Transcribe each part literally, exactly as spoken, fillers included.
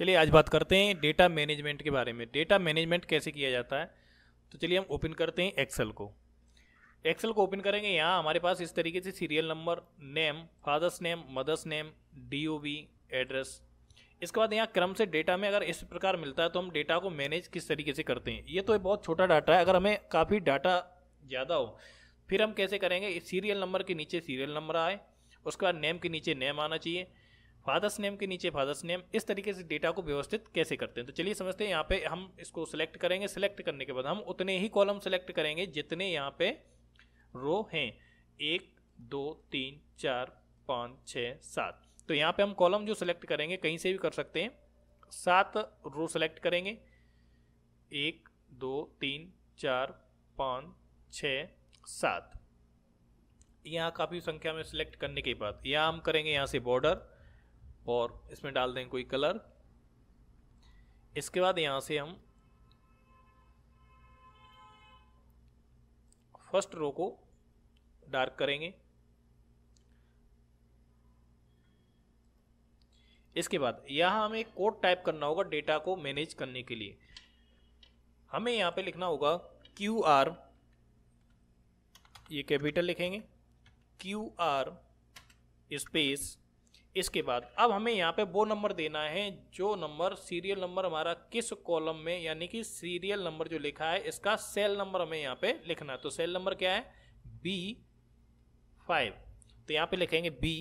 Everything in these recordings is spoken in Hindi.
चलिए आज बात करते हैं डेटा मैनेजमेंट के बारे में। डेटा मैनेजमेंट कैसे किया जाता है, तो चलिए हम ओपन करते हैं एक्सेल को। एक्सेल को ओपन करेंगे, यहाँ हमारे पास इस तरीके से serial number, name, father's name, mother's name, DOB, address, इसके बाद यहाँ क्रम से डेटा में अगर इस प्रकार मिलता है तो हम डेटा को मैनेज किस तरीके से करते हैं। ये तो बहुत छोटा डाटा है, अगर हमें काफ़ी डाटा ज़्यादा हो फिर हम कैसे करेंगे। इस सीरियल नंबर के नीचे सीरियल नंबर आए, उसके बाद नेम के नीचे नेम आना चाहिए, फादर्स नेम के नीचे फादर्स नेम, इस तरीके से डेटा को व्यवस्थित कैसे करते हैं। तो चलिए समझते हैं। यहाँ पे हम इसको सिलेक्ट करेंगे, सिलेक्ट करने के बाद हम उतने ही कॉलम सेलेक्ट करेंगे जितने यहाँ पे रो हैं, एक, दो, तीन, चार, पाँच, छः, सात। तो यहाँ पे हम कॉलम जो सिलेक्ट करेंगे कहीं से भी कर सकते हैं, सात रो सेलेक्ट करेंगे, एक, दो, तीन, चार, पाँच, छः, सात। यहाँ काफ़ी संख्या में सिलेक्ट करने के बाद यहाँ हम करेंगे यहाँ से बॉर्डर और इसमें डाल दें कोई कलर। इसके बाद यहाँ से हम फर्स्ट रो को डार्क करेंगे। इसके बाद यहाँ हमें कोड टाइप करना होगा डेटा को मैनेज करने के लिए। हमें यहाँ पे लिखना होगा क्यू आर, ये कैपिटल लिखेंगे, क्यू आर स्पेस। इसके बाद अब हमें यहाँ पे वो नंबर देना है जो नंबर सीरियल नंबर हमारा किस कॉलम में, यानी कि सीरियल नंबर जो लिखा है इसका सेल नंबर हमें यहाँ पे लिखना है। तो सेल नंबर क्या है, बी फाइव, तो यहाँ पे लिखेंगे बी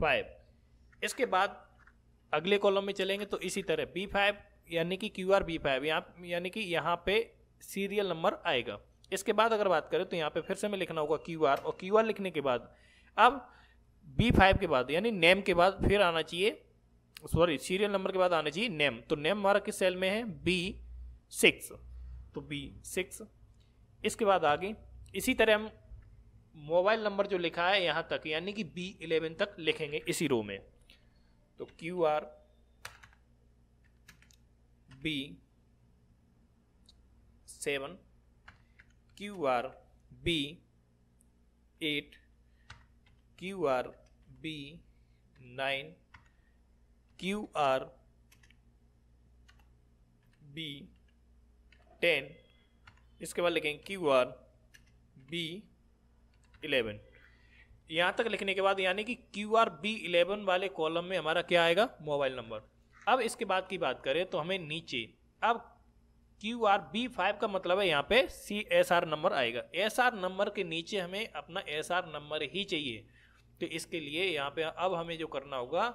फाइव। इसके बाद अगले कॉलम में चलेंगे तो इसी तरह बी फाइव, यानी कि क्यू आर बी फाइव यहाँ यानी कि यहाँ पे सीरियल नंबर आएगा। इसके बाद अगर बात करें तो यहाँ पे फिर से हमें लिखना होगा क्यू आर, और क्यू आर लिखने के बाद अब बी फाइव के बाद यानी नेम के बाद फिर आना चाहिए, सॉरी सीरियल नंबर के बाद आना चाहिए नेम। तो नेम हमारा किस सेल में है, बी सिक्स, तो बी सिक्स। इसके बाद आगे इसी तरह हम मोबाइल नंबर जो लिखा है यहाँ तक यानी कि बी इलेवन तक लिखेंगे इसी रो में। तो Q R B seven, Q R B eight, Q R B nine, Q R B ten, इसके बाद लिखेंगे क्यू आर बी इलेवन। यहाँ तक लिखने के बाद यानी कि क्यू आर बी इलेवन वाले कॉलम में हमारा क्या आएगा, मोबाइल नंबर। अब इसके बाद की बात करें तो हमें नीचे अब क्यू आर बी फाइव का मतलब है यहाँ पे सी एस आर नंबर आएगा। एस आर नंबर के नीचे हमें अपना एस आर नंबर ही चाहिए, तो इसके लिए यहाँ पे अब हमें जो करना होगा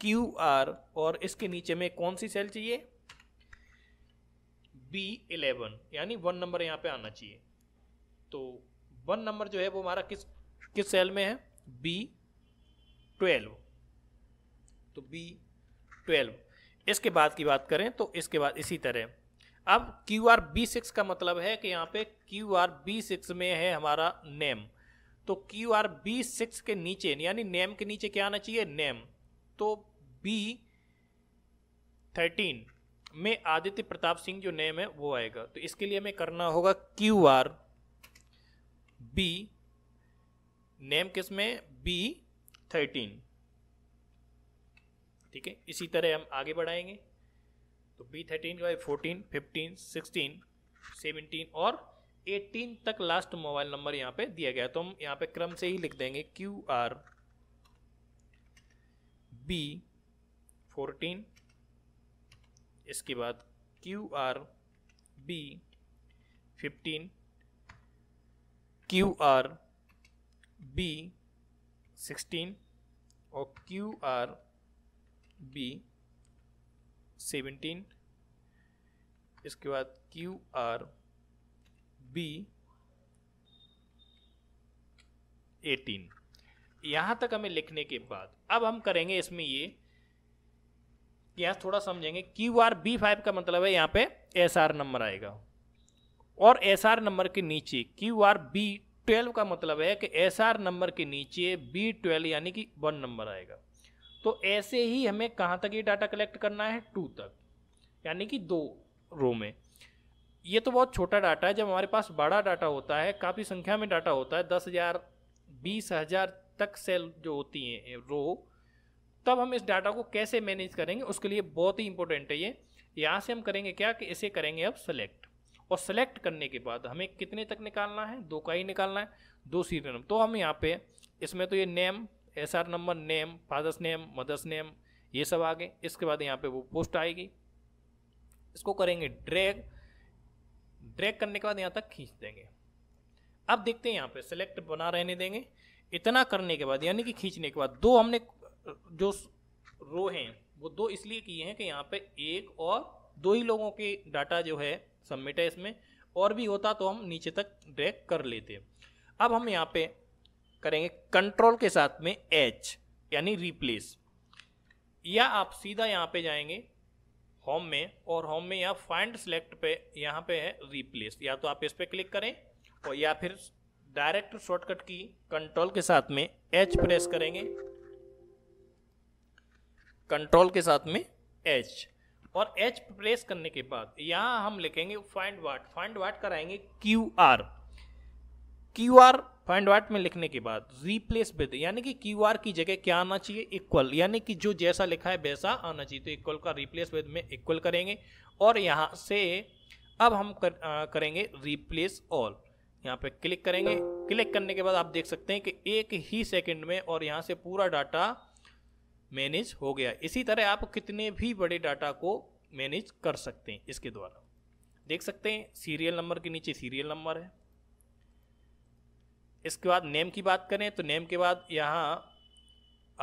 क्यू आर और इसके नीचे में कौन सी सेल चाहिए, बी इलेवन, यानी वन नंबर यहाँ पे आना चाहिए। तो वन नंबर जो है वो हमारा किस किस सेल में है, बी ट्वेल्व, तो बी ट्वेल्व। इसके बाद की बात करें तो इसके बाद इसी तरह अब क्यू आर बी सिक्स का मतलब है कि यहाँ पे क्यू आर बी सिक्स में है हमारा नेम। तो क्यू आर बी सिक्स के नीचे यानी नेम के नीचे क्या आना चाहिए, नेम। तो बी थर्टीन में आदित्य प्रताप सिंह जो नेम है वो आएगा। तो इसके लिए हमें करना होगा क्यू आर बी नेम किस में, बी थर्टीन, ठीक है। इसी तरह हम आगे बढ़ाएंगे तो बी थर्टीन के बाद फोर्टीन, फिफ्टीन, सिक्सटीन, सेवनटीन और एटीन तक लास्ट मोबाइल नंबर यहाँ पे दिया गया। तो हम यहाँ पे क्रम से ही लिख देंगे क्यू आर बी फोर्टीन, इसके बाद Q R B fifteen, Q R B sixteen और क्यू आर बी सेवनटीन, इसके बाद क्यू आर बी एटीन। यहाँ तक हमें लिखने के बाद अब हम करेंगे इसमें ये, यहाँ थोड़ा समझेंगे। क्यू आर बी फाइव का मतलब है यहाँ पे एस आर नंबर आएगा और एस आर नंबर के नीचे क्यू आर बी ट्वेल्व का मतलब है कि एस आर नंबर के नीचे बी ट्वेल्व यानी कि वन नंबर आएगा। तो ऐसे ही हमें कहाँ तक ये डाटा कलेक्ट करना है, टू तक, यानी कि दो रो में। ये तो बहुत छोटा डाटा है, जब हमारे पास बड़ा डाटा होता है, काफ़ी संख्या में डाटा होता है, दस हज़ार, बीस हज़ार तक सेल जो होती हैं रो, तब हम इस डाटा को कैसे मैनेज करेंगे, उसके लिए बहुत ही इंपॉर्टेंट है ये। यहाँ से हम करेंगे क्या कि इसे करेंगे अब सेलेक्ट, और सेलेक्ट करने के बाद हमें कितने तक निकालना है, दो का ही निकालना है, दो सीरियल नंबर। तो हम यहाँ पे इसमें तो ये name, S R number, name, father's name, mother's name, ये सब आ गए। इसके बाद यहाँ पे वो पोस्ट आएगी, इसको करेंगे ड्रैग, ड्रैग करने के बाद यहाँ तक खींच देंगे। अब देखते हैं यहाँ पे सेलेक्ट बना रहने देंगे। इतना करने के बाद यानी कि खींचने के बाद दो हमने जो रो हैं वो दो इसलिए किए हैं कि यहाँ पे एक और दो ही लोगों के डाटा जो है सबमिट है। इसमें और भी होता तो हम नीचे तक ड्रैग कर लेते। अब हम यहाँ पे करेंगे कंट्रोल के साथ में एच यानी रिप्लेस, या आप सीधा यहाँ पे जाएंगे होम में, और होम में यहाँ फाइंड सेलेक्ट पे यहाँ पे है रिप्लेस। या तो आप इस पर क्लिक करें और या फिर डायरेक्ट शॉर्टकट की कंट्रोल के साथ में एच प्रेस करेंगे, कंट्रोल के साथ में एच, और एच प्रेस करने के बाद यहाँ हम लिखेंगे फाइंड वाट। फाइंड वाट कराएंगे Q R, Q R find what में लिखने के बाद रिप्लेस विद यानी कि क्यू आर की जगह क्या आना चाहिए, इक्वल, यानी कि जो जैसा लिखा है वैसा आना चाहिए। तो इक्वल का रिप्लेस विद में इक्वल करेंगे, और यहाँ से अब हम कर, आ, करेंगे रिप्लेस ऑल। यहाँ पे क्लिक करेंगे, क्लिक करने के बाद आप देख सकते हैं कि एक ही सेकंड में और यहाँ से पूरा डाटा मैनेज हो गया। इसी तरह आप कितने भी बड़े डाटा को मैनेज कर सकते हैं इसके द्वारा। देख सकते हैं सीरियल नंबर के नीचे सीरियल नंबर है। इसके बाद नेम की बात करें तो नेम के बाद यहाँ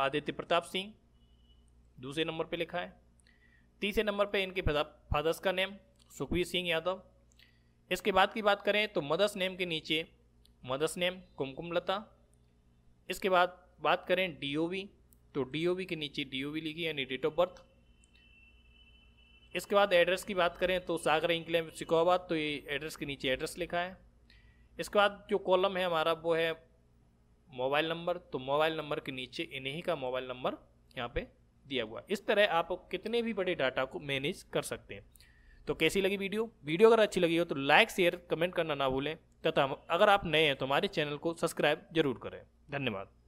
आदित्य प्रताप सिंह दूसरे नंबर पे लिखा है, तीसरे नंबर पे इनके फादर्स का नेम सुखवीर सिंह यादव। इसके बाद की बात करें तो मदर्स नेम के नीचे मदर्स नेम कुमकुम लता। इसके बाद बात करें डीओवी तो डीओवी के नीचे डीओवी लिखी यानी डेट ऑफ बर्थ। इसके बाद एड्रेस की बात करें तो सागर इंक्लेम शिकोहाबाद, तो ये एड्रेस के नीचे एड्रेस लिखा है। इसके बाद जो कॉलम है हमारा वो है मोबाइल नंबर, तो मोबाइल नंबर के नीचे इन्हीं का मोबाइल नंबर यहाँ पे दिया हुआ है। इस तरह आप कितने भी बड़े डाटा को मैनेज कर सकते हैं। तो कैसी लगी वीडियो वीडियो अगर अच्छी लगी हो तो लाइक, शेयर, कमेंट करना ना भूलें, तथा अगर आप नए हैं तो हमारे चैनल को सब्सक्राइब जरूर करें। धन्यवाद।